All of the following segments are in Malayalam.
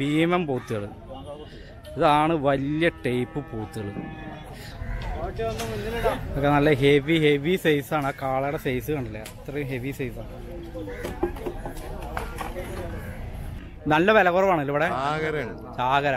BMM Botel. ഇതാണ് വലിയ ടൈപ്പ് പൂത്തുകൾ. ഒക്കെ നല്ല ഹെവി സൈസ് ആണ്. ആ കാളയുടെ സൈസ് കണ്ടില്ലേ, അത്രയും ഹെവി സൈസാണ്. നല്ല വില കുറവാണല്ലോ ഇവിടെ. ചാകര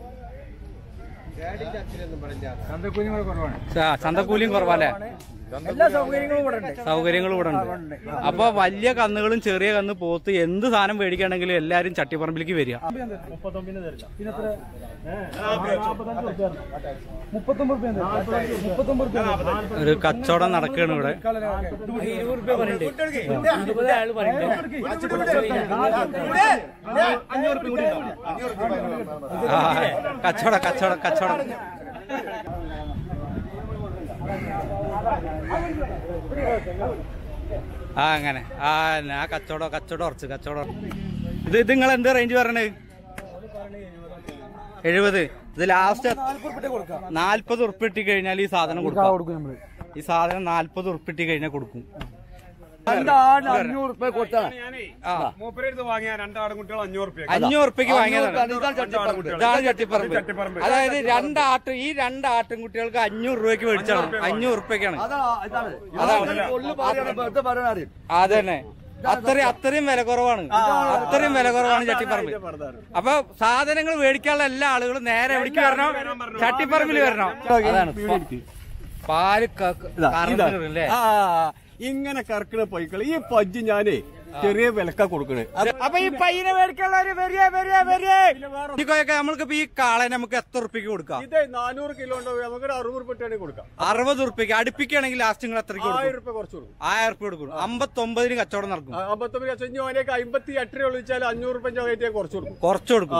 ചന്തക്കൂലിയും കുറവല്ലേ, സൗകര്യങ്ങളും ഇവിടെ ഉണ്ട്. അപ്പൊ വലിയ കന്നുകളും ചെറിയ കന്ന് പോത്ത് എന്ത് സാധനം മേടിക്കുകയാണെങ്കിലും എല്ലാരും ചട്ടിപ്പറമ്പിലേക്ക് വരിക. ഒരു കച്ചവടം നടക്കുകയാണ് ഇവിടെ. കച്ചവടം അങ്ങനെ കച്ചവടം ഉറച്ച്. ഇത് നിങ്ങൾ എന്ത് റേഞ്ച് പറയണേ? 70. ഇത് ലാസ്റ്റ് 40 ഉറുപ്പിക ഇട്ടി കഴിഞ്ഞാൽ ഈ സാധനം കൊടുക്കും. ഈ സാധനം 40 ഉറുപ്പിക ഇട്ടി കഴിഞ്ഞാൽ കൊടുക്കും. ₹500 വാങ്ങിയതാണ് ചട്ടിപ്പറമ്പ്. അതായത് ഈ രണ്ട് ആട്ടിൻകുട്ടികൾക്ക് ₹500 മേടിച്ചാണ്. ₹500 അതാണ്. അതന്നെ, അത്രയും വില കുറവാണ്. ചട്ടിപ്പറമ്പ്. അപ്പൊ സാധനങ്ങൾ മേടിക്കാനുള്ള എല്ലാ ആളുകളും നേരെ എവിടേക്ക് വരണം? ചട്ടിപ്പറമ്പിൽ വരണം. അതാണ് പാല് അല്ലേ. ഇങ്ങനെ കറക്കണ പൈക്കള് ഈ പജ്ജ് ഞാനേ ചെറിയ വിലക്ക കൊടുക്കണേ. അപ്പൊ ഈ പയ്യനെ മേടിക്കാനുള്ളവര് നമ്മൾക്ക് ഈ കാളനെ നമുക്ക് ₹100 കൊടുക്കാം. ഇത് 400 കിലോ ഉണ്ടാവും, നമുക്ക് ₹60 കൊടുക്കാം. ₹60 അടുപ്പിക്കുകയാണെങ്കിൽ ലാസ്റ്റ് നിങ്ങൾ എത്ര? ₹1000 കുറച്ച് കൊടുക്കും. ₹1000 കൊടുക്കും. ₹59 കച്ചവടം നടക്കും. കച്ചവടം 58 വിളിച്ചാൽ ₹500 കുറച്ച് കൊടുക്കും.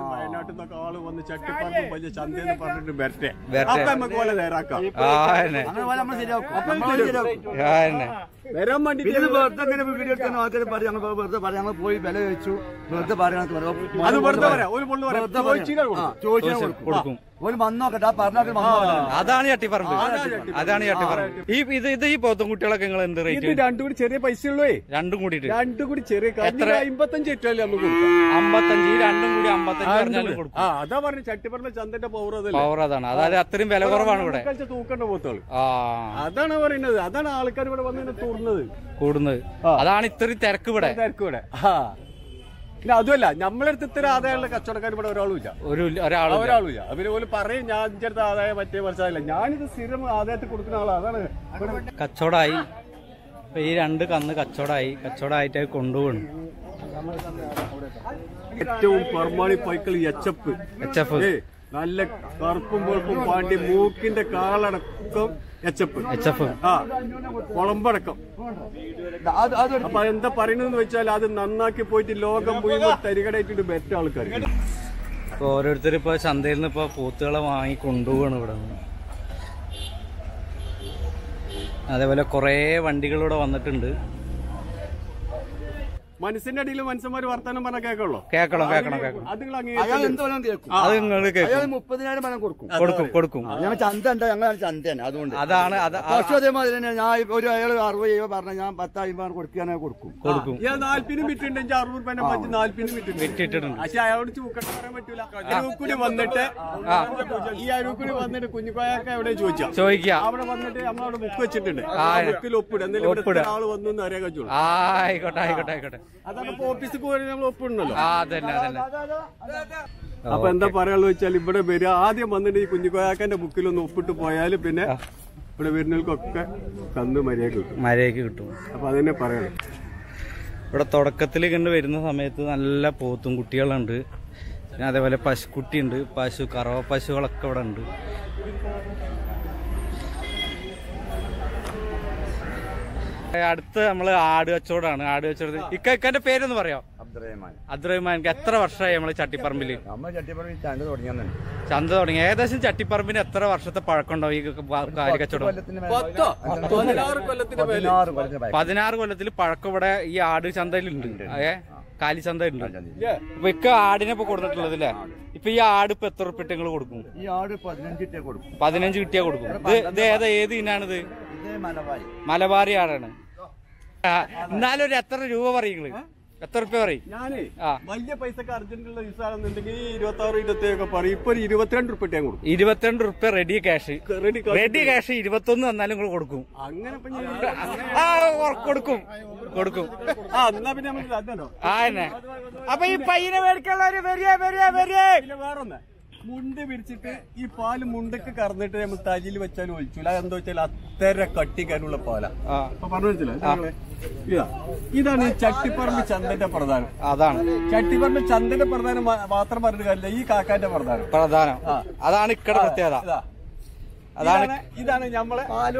ആള് വന്ന് ചട്ടിപ്പറമ്പ് വലിയ ചന്തയെന്ന് പറഞ്ഞിട്ട് വരട്ടെ. അപ്പൊ നമുക്ക് പോലെ നേരാക്കാം. വരാൻ വേണ്ടി പോയി വില വെച്ചു. വെറുതെ പറയണത് അതാണ് ചട്ടിപ്പറമ്പ്. ഈ പോത്തും കുട്ടികളൊക്കെ നിങ്ങൾ എന്ത് റേറ്റ്? രണ്ടുകൂടി ചെറിയ പൈസ ഉള്ളൂ. രണ്ടും കൂടി ചെറിയ 55 ഇട്ടല്ലേ നമുക്ക് 55. ഈ രണ്ടും കൂടി 55 കൊടുക്കും. അതാ പറഞ്ഞു ചട്ടിപ്പറമ്പ് ചന്തന്റെ പവർ അതാണ്. അതായത് അത്രയും വില കുറവാണ് ഇവിടെ തൂക്കേണ്ട പോത്തുകൾ. അതാണ് പറയുന്നത്. അതാണ് ആൾക്കാർ ഇവിടെ വന്ന് കൂടുന്നത്. അതാണ് ഇത്രയും തിരക്ക് ഇവിടെ. പിന്നെ അതുമല്ല, നമ്മളെടുത്ത് ഇത്ര ആദായമുള്ള കച്ചവടക്കാർ ഇവിടെ ഒരാളുമില്ല. അവര് പോലും പറയും ഞാൻ ഇഞ്ചടുത്ത ആദായം മറ്റേ വർഷമില്ല. ഞാനിത് സ്ഥിരം ആദായത്തിൽ കൊടുക്കുന്ന ആളാണ്. അതാണ് കച്ചവടമായി. ഇപ്പൊ ഈ രണ്ട് കന്ന് കച്ചവടമായിട്ട് കൊണ്ടുപോകണം. ഏറ്റവും പെർമാണി പൈക്കൾ HF നല്ല കറുപ്പും വെളുപ്പും പാണ്ടി മൂക്കിന്റെ കാളടക്കം HF കുളമ്പടക്കം. അപ്പൊ എന്താ പറയുന്നതെന്ന് വെച്ചാൽ അത് നന്നാക്കി പോയിട്ട് ലോകം മുഴുവൻ തരികടായിട്ടുണ്ട് മറ്റേ ആൾക്കാർ. ഓരോരുത്തർ ഇപ്പൊ ചന്തയിൽ നിന്ന് ഇപ്പൊ പോത്തുകളെ വാങ്ങി കൊണ്ടുപോവാണ് ഇവിടെ. അതേപോലെ കൊറേ വണ്ടികളിവിടെ വന്നിട്ടുണ്ട്. മനസ്സിന്റെ അടിയിൽ മനുഷ്യന്മാര് വർത്താനം പറഞ്ഞാൽ കേൾക്കണം. അത് നിങ്ങൾ കേൾക്കും. 30,000 പണം കൊടുക്കും. ഞങ്ങൾ ചന്തണ്ട, ഞങ്ങളാണ് ചന്തയാണ്. അതുകൊണ്ട് അതാണ് പക്ഷേ അതേമാതിരി തന്നെ ഞാൻ ഒരു അയാൾ 60 പറഞ്ഞാൽ ഞാൻ 10,000 കൊടുക്കുകയാണെ കൊടുക്കും. ഞാൻ 40 വിട്ടിട്ടുണ്ട്. 60 മറ്റ് 40 വിട്ടിട്ടുണ്ട്. പക്ഷെ അയാളോട് ചൂക്കട്ട് പറയാൻ പറ്റൂല. ഈ അരൂക്കൂടി വന്നിട്ട് കുഞ്ഞുക്കോയൊക്കെ എവിടെ ചോദിക്കുക. അവിടെ വന്നിട്ട് നമ്മളവിടെ ബുക്ക് വെച്ചിട്ടുണ്ട്. ഒപ്പിടും. എന്തെങ്കിലും ആള് വന്നു അറിയാൻ കഴിച്ചു. ആയിക്കോട്ടെ. അപ്പൊ എന്താ പറയാന്ന് വെച്ചാൽ ഇവിടെ വരിക. ആദ്യം വന്നിട്ട് ഈ കുഞ്ഞുകോയാക്കന്റെ ബുക്കിലൊന്ന് ഒപ്പിട്ട് പോയാല് പിന്നെ ഇവിടെ വരുന്നവർക്കൊക്കെ കന്ന് മര്യാദക്ക് കിട്ടും. അപ്പൊ അതന്നെ പറയണം. ഇവിടെ തുടക്കത്തിൽ കണ്ടുവരുന്ന സമയത്ത് നല്ല പോത്തും കുട്ടികളുണ്ട്. പിന്നെ അതേപോലെ പശുക്കുട്ടിയുണ്ട്. പശു കറവ പശുക്കളൊക്കെ ഇവിടെ ഉണ്ട്. അടുത്ത് നമ്മൾ ആട് കച്ചവടമാണ്. ആട് കച്ചവടത്തിൽ ഇക്കന്റെ പേരൊന്ന് പറയാം. അബ്ദുറഹ്മാൻ. എത്ര വർഷമായി നമ്മള് ചട്ടിപ്പറമ്പില് ചന്ത തുടങ്ങി? ഏകദേശം ചട്ടിപ്പറമ്പിന് എത്ര വർഷത്തെ പഴക്കമുണ്ടാവും ഈ ആട് കച്ചവടം? 16 കൊല്ലത്തിൽ പഴക്കം ഇവിടെ ഈ ആട് ചന്തയിലുണ്ട്. കാലി ചന്ത ഉണ്ട്. അപ്പൊ ഇക്ക ആടിനെ ഇപ്പൊ കൊടുത്തിട്ടുള്ളത് അല്ലേ? ഇപ്പൊ ഈ ആട് ഇപ്പൊ എത്ര ഉറുപ്പിക നിങ്ങൾ കൊടുക്കും? ഈ ആട് 15 കിട്ടിയാ കൊടുക്കും. ഇത് ഏത് ഇനാണിത്? മലബാറി ആടാണ്. എന്നാലും ഒരു എത്ര രൂപ പറയും? എത്ര രൂപ പറയും? ഞാനേ വലിയ പൈസക്ക് അർജന്റുള്ള ദിവസമാണെന്നുണ്ടെങ്കിൽ 26-27 പറയും. ഇപ്പൊ 22 കൊടുക്കും. 22 റെഡി ക്യാഷ്. റെഡി ക്യാഷ് 21 തന്നാലും നിങ്ങൾ കൊടുക്കും? അങ്ങനെ കൊടുക്കും. എന്നാ പിന്നെ ആന്നെ. അപ്പൊ ഈ പയ്യനെ മേടിക്കാനുള്ളവര് വരിക. വേറൊന്ന് മുണ്ട് പിരിച്ചിട്ട് ഈ പാല് മുണ്ടൊക്കെ കറന്നിട്ട് നമ്മൾ തലയിൽ വെച്ചാൽ ഒഴിച്ചില്ല. എന്താ വെച്ചാൽ അത്തര കട്ടിക്കാനുള്ള പാലാ. അപ്പൊ പറഞ്ഞില്ല. ഇതാണ് ഈ ചട്ടിപ്പറമ്പ് ചന്തന്റെ പ്രധാനം. അതാണ് ചട്ടിപ്പറമ്പ് ചന്തന്റെ പ്രധാനം മാത്രം പറഞ്ഞിട്ട് കാര്യമില്ല. ഈ കാക്കാന്റെ പ്രധാനം അതാണ് ഇക്കട പ്രത്യേകത. ഇതാണ് നമ്മളെ അപ്പൊ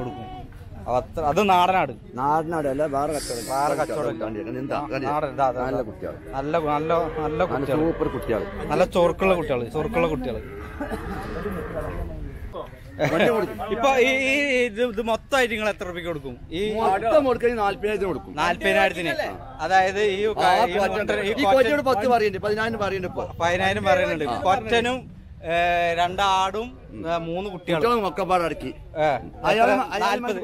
അത് നാടനാട് അല്ല, വേറെ കുട്ടികൾ നല്ല ചൊറുക്കുള്ള കുട്ടികൾ. ഇപ്പൊ ഇത് മൊത്തമായിട്ട് നിങ്ങൾ എത്ര രൂപയ്ക്ക് കൊടുക്കും? ഈ 40,000 കൊടുക്കും. 40,000. അതായത് ഈ 10,000 പറയുന്നുണ്ട്. കൊറ്റനും 2 ആടും 3 കുട്ടികളും ഒക്കെ പാടക്കി 40,000 രൂപയ്ക്ക്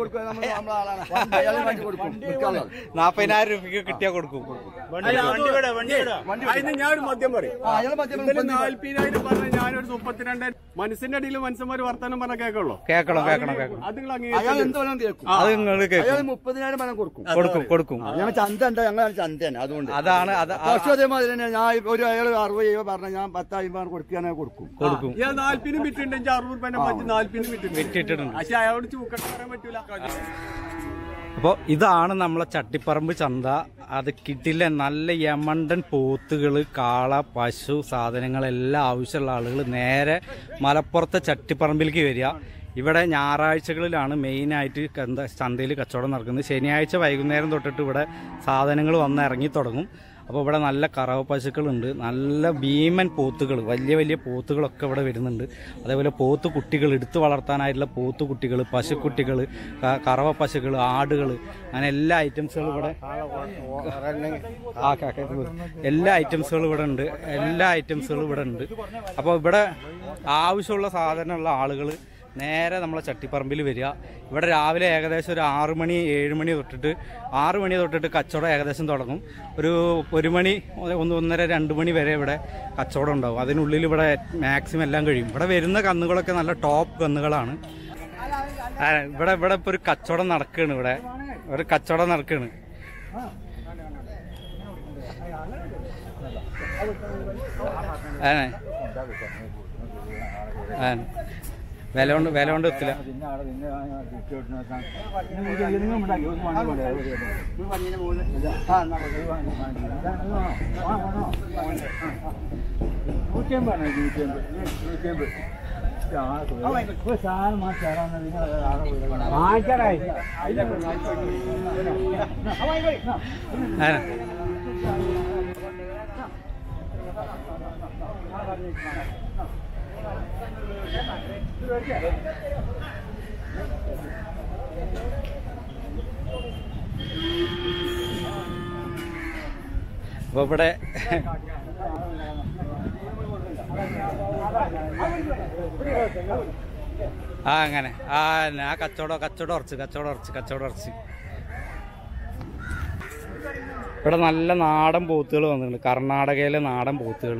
കിട്ടിയാ കൊടുക്കും. ഞാനൊരു മദ്യം പറയും. 40,000 പറഞ്ഞ ഞാനൊരു 32,000. മനസ്സിന്റെ അടിയിൽ മനുഷ്യന്മാര് വർത്താനം പറഞ്ഞാൽ കേൾക്കണം. അത് നിങ്ങൾ കേൾക്കും. 30,000 പണം കൊടുക്കും. ഞങ്ങൾ ചന്തണ്ട, ഞങ്ങൾ ചന്തയാണ്. അതുകൊണ്ട് അതാണ് പക്ഷേ അതേമാതിരി തന്നെ ഞാൻ ഒരു അയാൾ 60 പറഞ്ഞ ഞാൻ 10,000 കൊടുക്കുകയാണെ കൊടുക്കും. ഞാൻ 40 വിട്ടിട്ടുണ്ടെങ്കിൽ 60 മറ്റ് 40 വിട്ടിട്ടുണ്ട്. പക്ഷെ അയാളോട് ചൂക്കട്ട് പറയാൻ പറ്റൂല. അപ്പോൾ ഇതാണ് നമ്മളെ ചട്ടിപ്പറമ്പ് ചന്ത. അത് കിട്ടില്ല നല്ല യമണ്ടൻ പോത്തുകൾ, കാള, പശു സാധനങ്ങളെല്ലാം ആവശ്യമുള്ള ആളുകൾ നേരെ മലപ്പുറത്തെ ചട്ടിപ്പറമ്പിലേക്ക് വരിക. ഇവിടെ ഞായറാഴ്ചകളിലാണ് മെയിനായിട്ട് ചന്തയിൽ കച്ചവടം നടക്കുന്നത്. ശനിയാഴ്ച വൈകുന്നേരം തൊട്ടിട്ട് ഇവിടെ സാധനങ്ങൾ വന്ന് ഇറങ്ങി തുടങ്ങും. അപ്പോൾ ഇവിടെ നല്ല കറവ പശുക്കളുണ്ട്, നല്ല ഭീമൻ പോത്തുകൾ, വലിയ പോത്തുകളൊക്കെ ഇവിടെ വരുന്നുണ്ട്. അതേപോലെ പോത്ത് കുട്ടികൾ, എടുത്തു വളർത്താനായിട്ടുള്ള പോത്ത് കുട്ടികൾ, പശുക്കുട്ടികൾ, കറവ പശുക്കൾ, ആടുകൾ, അങ്ങനെ എല്ലാ ഐറ്റംസുകളും ഇവിടെ എല്ലാ ഐറ്റംസുകളും ഇവിടെ ഉണ്ട്. അപ്പോൾ ഇവിടെ ആവശ്യമുള്ള സാധനമുള്ള ആളുകൾ നേരെ നമ്മളെ ചട്ടിപ്പറമ്പിൽ വരിക. ഇവിടെ രാവിലെ ഏകദേശം ഒരു 6 മണി 7 മണി തൊട്ടിട്ട് 6 മണി തൊട്ടിട്ട് കച്ചവടം ഏകദേശം തുടങ്ങും. ഒരു മണി 1-1.5-2 മണി വരെ ഇവിടെ കച്ചവടം ഉണ്ടാവും. അതിനുള്ളിൽ ഇവിടെ മാക്സിമം എല്ലാം കഴിയും. ഇവിടെ വരുന്ന കന്നുകളൊക്കെ നല്ല ടോപ്പ് കന്നുകളാണ്. ഇവിടെ ഇപ്പോൾ ഒരു കച്ചവടം നടക്കുകയാണ്. വില കൊണ്ട് എത്തില്ല. അപ്പൊ ഇവിടെ അങ്ങനെ കച്ചവടം ഉറച്ച് ഇവിടെ നല്ല നാടൻ പോത്തുകൾ വന്നിട്ടുണ്ട്. കർണാടകയിലെ നാടൻ പോത്തുകൾ.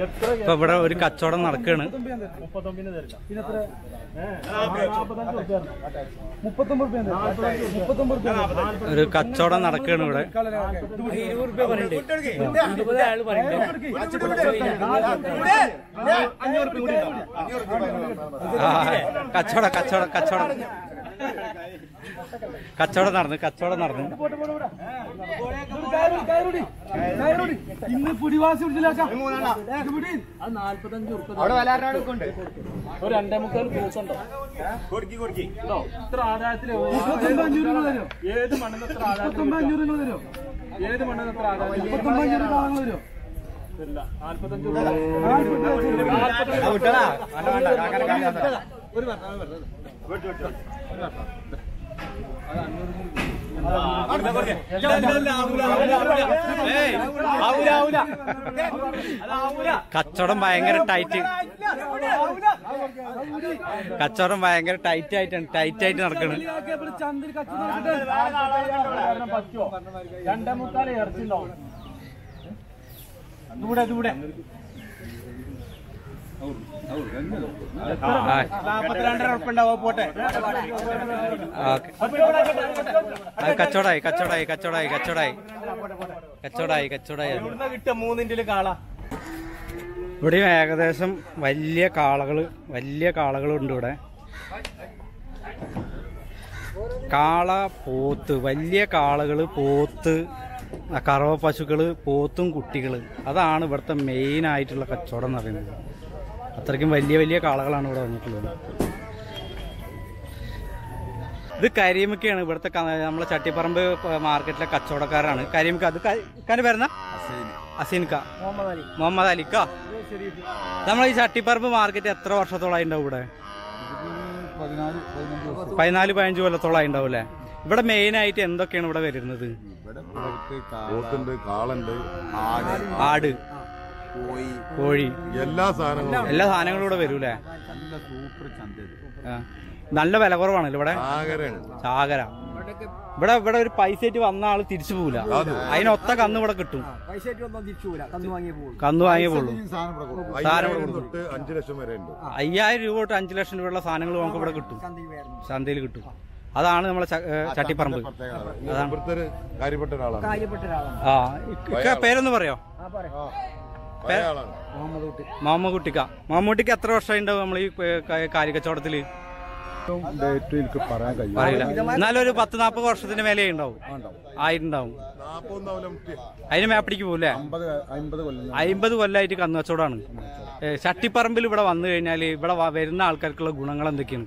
ഇപ്പൊ ഇവിടെ ഒരു കച്ചവടം നടക്കുകയാണ്. ഒരു കച്ചവടം നടക്കുകയാണ് ഇവിടെ. കച്ചവടം നടന്നു. ഇന്ന് പിടിവാശി പിടിച്ചില്ല. കച്ചവടം ഭയങ്കര ടൈറ്റ് ആയിട്ടാണ് നടക്കണത്. ഇവിടെ ഏകദേശം വലിയ കാളകളുണ്ട്. ഇവിടെ കാള, പോത്ത്, വലിയ കാളകള്, പോത്ത്, കറവ പശുക്കള്, പോത്തും കുട്ടികള്, അതാണ് ഇവിടുത്തെ മെയിൻ ആയിട്ടുള്ള കച്ചവടം എന്ന് പറയുന്നത്. അത്രയ്ക്കും വലിയ കാളകളാണ് ഇവിടെ വന്നിട്ടുള്ളത്. ഇത് കരിയമ്മക്കാണ് ഇവിടുത്തെ, നമ്മളെ ചട്ടിപ്പറമ്പ് മാർക്കറ്റിലെ കച്ചവടക്കാരാണ് കരിയമ്മക്ക. അത് കാര്യം പേരുന്ന അസീൻക, മുഹമ്മദ് അലിക്ക. നമ്മളെ ഈ ചട്ടിപ്പറമ്പ് മാർക്കറ്റ് എത്ര വർഷത്തോളമായി ഉണ്ടാവും? ഇവിടെ 14-15 കൊല്ലത്തോളമായി ഉണ്ടാവും അല്ലേ? ഇവിടെ മെയിൻ ആയിട്ട് എന്തൊക്കെയാണ് ഇവിടെ വരുന്നത്? ആട്, കോഴി, എല്ലാ സാധനങ്ങളും ഇവിടെ വരൂലേ? നല്ല വില കുറവാണല്ലോ ഇവിടെ. ചാകര ഇവിടെ ഒരു പൈസ ആയിട്ട് വന്ന ആള് തിരിച്ചു പോവില്ല. അതിനൊത്ത കന്ന് ഇവിടെ കിട്ടും. കന്ന് വാങ്ങിയേ പോളൂ. ₹5,000 തൊട്ട് 5 ലക്ഷം രൂപയുള്ള സാധനങ്ങൾ നമുക്ക് ഇവിടെ കിട്ടും, ചന്തയിൽ കിട്ടും. അതാണ് നമ്മളെ ചട്ടിപ്പറമ്പ്. പേരൊന്ന് പറയോ? മാമ്മൂട്ടിക്ക് എത്ര വർഷമായി ഉണ്ടാവും നമ്മൾ ഈ കാര്യക്കച്ചവടത്തില്? പറയില്ല, എന്നാലും ഒരു 10-40 വർഷത്തിന് മേലെ ഉണ്ടാവും, ആയിട്ടുണ്ടാവും. അതിന് മേപ്പടിക്ക് പോവില്ലേ? 50 കൊല്ലമായിട്ട് കന്നുകച്ചവടമാണ്. ചട്ടിപ്പറമ്പിൽ ഇവിടെ വന്നു കഴിഞ്ഞാൽ ഇവിടെ വരുന്ന ആൾക്കാർക്കുള്ള ഗുണങ്ങൾ എന്തൊക്കെയാണ്?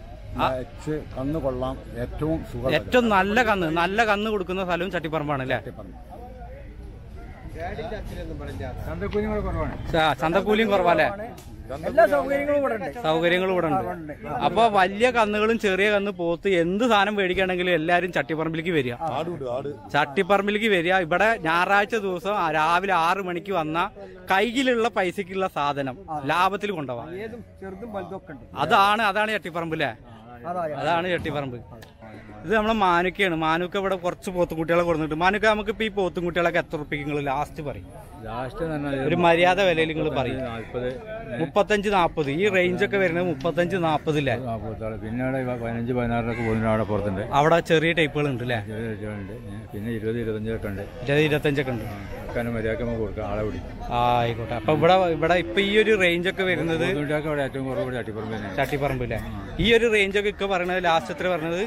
കന്ന് കൊള്ളാം. ഏറ്റവും നല്ല കന്ന് കൊടുക്കുന്ന സ്ഥലവും ചട്ടിപ്പറമ്പാണ് അല്ലേ? ചന്തക്കൂലിയും കുറവല്ലേ? സൗകര്യങ്ങളും ഇവിടെ ഉണ്ട്. അപ്പൊ വലിയ കന്നുകളും ചെറിയ കന്ന്, പോത്ത്, എന്ത് സാധനം മേടിക്കുകയാണെങ്കിലും എല്ലാരും ചട്ടിപ്പറമ്പിലേക്ക് വരിക. ഇവിടെ ഞായറാഴ്ച ദിവസം രാവിലെ 6 മണിക്ക് വന്ന കൈയിലുള്ള പൈസക്കുള്ള സാധനം ലാഭത്തിൽ കൊണ്ടുപോവാം. അതാണ് ചട്ടിപ്പറമ്പില്ലേ? അതാണ് ചട്ടിപ്പറമ്പ്. ഇത് നമ്മളെ മാനുക്കയാണ്. മാനുക്ക ഇവിടെ കുറച്ച് പോത്തുംകുട്ടികളെ കൊടുത്തിട്ട്. മാനുക്ക, നമുക്ക് ഇപ്പൊ ഈ പോത്തുംകുട്ടികളൊക്കെ എത്ര ഉറപ്പിക്കും ലാസ്റ്റ് പറയും? ഒരു മര്യാദ വിലയിൽ നിങ്ങൾ പറയും 35-40 ഈ റേഞ്ച് ഒക്കെ വരുന്നത് 35-40 പിന്നെ അവിടെ 15-16 പോകുന്ന പുറത്തുണ്ട് അവിടെ ചെറിയ ടൈപ്പുകൾ ഉണ്ട് അല്ലേ പിന്നെ 20-25 ഉണ്ട് 25 ഉണ്ട് ആയിക്കോട്ടെ. അപ്പൊ ഇവിടെ ഇപ്പൊ ഈ ഒരു റേഞ്ച് ഒക്കെ വരുന്നത് ചട്ടിപ്പറമ്പില്ലേ ഈ ഒരു റേഞ്ച് ഒക്കെ ഇക്ക പറയണത് ലാസ്റ്റ് എത്ര പറഞ്ഞത്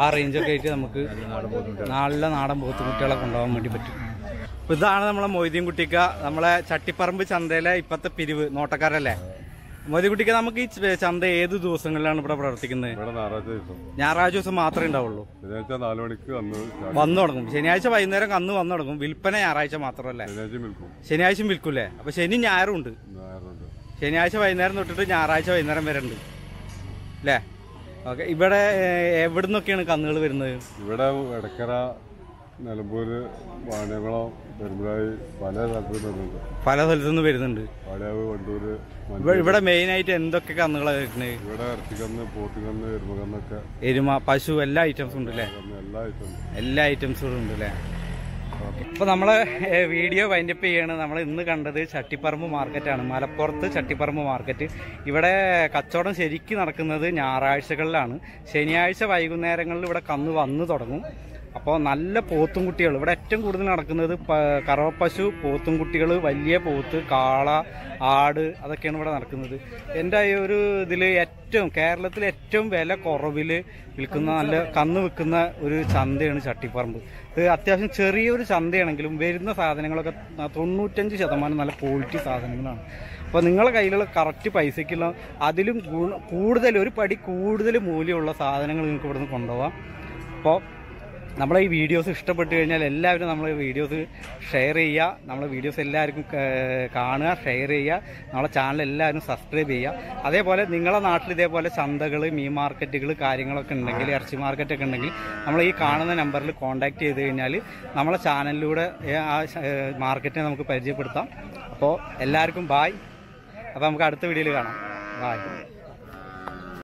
ആ റേഞ്ച് ഒക്കെ ആയിട്ട് നമുക്ക് നല്ല നാടൻ പോത്തുകുട്ടികളെ കൊണ്ടുപോകാൻ വേണ്ടി പറ്റും. അപ്പൊ ഇതാണ് നമ്മളെ മൊയ്തീൻ കുട്ടിക്ക, നമ്മളെ ചട്ടിപ്പറമ്പ് ചന്തയിലെ ഇപ്പത്തെ പിരിവ് നോട്ടക്കാരല്ലേ. മൊയ്തീൻ കുട്ടിക്ക, നമുക്ക് ഈ ചന്ത ഏത് ദിവസങ്ങളിലാണ് ഇവിടെ പ്രവർത്തിക്കുന്നത്? ഞായറാഴ്ച ദിവസം മാത്രമേ ഉണ്ടാവുള്ളൂ. വന്നു തുടങ്ങും ശനിയാഴ്ച വൈകുന്നേരം അന്ന് വന്നു തുടങ്ങും. വിൽപ്പന ഞായറാഴ്ച മാത്രമല്ലേ? ശനിയാഴ്ചയും വിൽക്കൂല്ലേ? അപ്പൊ ശനി ഞായറും ഉണ്ട്. ശനിയാഴ്ച വൈകുന്നേരം തൊട്ടിട്ട് ഞായറാഴ്ച വൈകുന്നേരം വരെ ഉണ്ട് അല്ലേ? ഓക്കെ. ഇവിടെ എവിടുന്നൊക്കെയാണ് കന്നുകൾ വരുന്നത്? ഇവിടെ എടക്കര, നിലമ്പൂര്, വാണിയകുളം, പെരുമ്പായി, പല സ്ഥലത്ത് പല സ്ഥലത്തുനിന്ന് വരുന്നുണ്ട്. വാടയാവ്, വണ്ടൂര്. ഇവിടെ മെയിൻ ആയിട്ട് എന്തൊക്കെ കന്നുകളാണ് വരുന്നത്? ഇവിടെ ഇറച്ചിക്കന്ന്, പോത്തുകന്ന്, എരുമകന്നൊക്കെ. എരുമ, പശു, എല്ലാ ഐറ്റംസും ഉണ്ട് അല്ലേ? എല്ലാ ഐറ്റംസും ഉണ്ട് അല്ലേ? അപ്പൊ നമ്മള് വീഡിയോ വൈൻഡപ്പ് ചെയ്യാണ്. നമ്മൾ ഇന്ന് കണ്ടത് ചട്ടിപ്പറമ്പ് മാർക്കറ്റാണ്, മലപ്പുറത്ത് ചട്ടിപ്പറമ്പ് മാർക്കറ്റ്. ഇവിടെ കച്ചവടം ശരിക്കും നടക്കുന്നത് ഞായറാഴ്ചകളിലാണ്. ശനിയാഴ്ച വൈകുന്നേരങ്ങളിൽ ഇവിടെ കന്ന് വന്നു തുടങ്ങും. അപ്പോൾ നല്ല പോത്തും കുട്ടികൾ ഇവിടെ ഏറ്റവും കൂടുതൽ നടക്കുന്നത്. കറവപ്പശു, പോത്തും കുട്ടികൾ, വലിയ പോത്ത്, കാള, ആട്, അതൊക്കെയാണ് ഇവിടെ നടക്കുന്നത്. എൻ്റെ ഈ ഒരു ഇതിൽ ഏറ്റവും കേരളത്തിൽ ഏറ്റവും വില കുറവിൽ വിൽക്കുന്ന നല്ല കന്ന് വിൽക്കുന്ന ഒരു ചന്തയാണ് ചട്ടിപ്പറമ്പ്. ഇത് അത്യാവശ്യം ചെറിയൊരു ചന്തയാണെങ്കിലും വരുന്ന സാധനങ്ങളൊക്കെ 95% നല്ല ക്വാളിറ്റി സാധനങ്ങളാണ്. അപ്പോൾ നിങ്ങളുടെ കയ്യിലുള്ള കറക്റ്റ് പൈസയ്ക്കുള്ള അതിലും കൂടുതൽ ഒരു പടി കൂടുതൽ മൂല്യമുള്ള സാധനങ്ങൾ നിങ്ങൾക്ക് ഇവിടുന്ന് കൊണ്ടുപോകാം. അപ്പോൾ നമ്മളെ ഈ വീഡിയോസ് ഇഷ്ടപ്പെട്ടു കഴിഞ്ഞാൽ എല്ലാവരും നമ്മളെ വീഡിയോസ് ഷെയർ ചെയ്യുക. നമ്മളെ വീഡിയോസ് എല്ലാവർക്കും കാണുക, ഷെയർ ചെയ്യുക. നമ്മളെ ചാനൽ എല്ലാവരും സബ്സ്ക്രൈബ് ചെയ്യുക. അതേപോലെ നിങ്ങളുടെ നാട്ടിൽ ഇതേപോലെ ചന്തകൾ, മീൻ മാർക്കറ്റുകൾ, കാര്യങ്ങളൊക്കെ ഉണ്ടെങ്കിൽ, ഇറച്ചി മാർക്കറ്റൊക്കെ ഉണ്ടെങ്കിൽ നമ്മൾ ഈ കാണുന്ന നമ്പറിൽ കോൺടാക്ട് ചെയ്ത് കഴിഞ്ഞാൽ നമ്മളെ ചാനലിലൂടെ ആ മാർക്കറ്റിനെ നമുക്ക് പരിചയപ്പെടുത്താം. അപ്പോൾ എല്ലാവർക്കും ബായ്. അപ്പോൾ നമുക്ക് അടുത്ത വീഡിയോയിൽ കാണാം. ബായ്.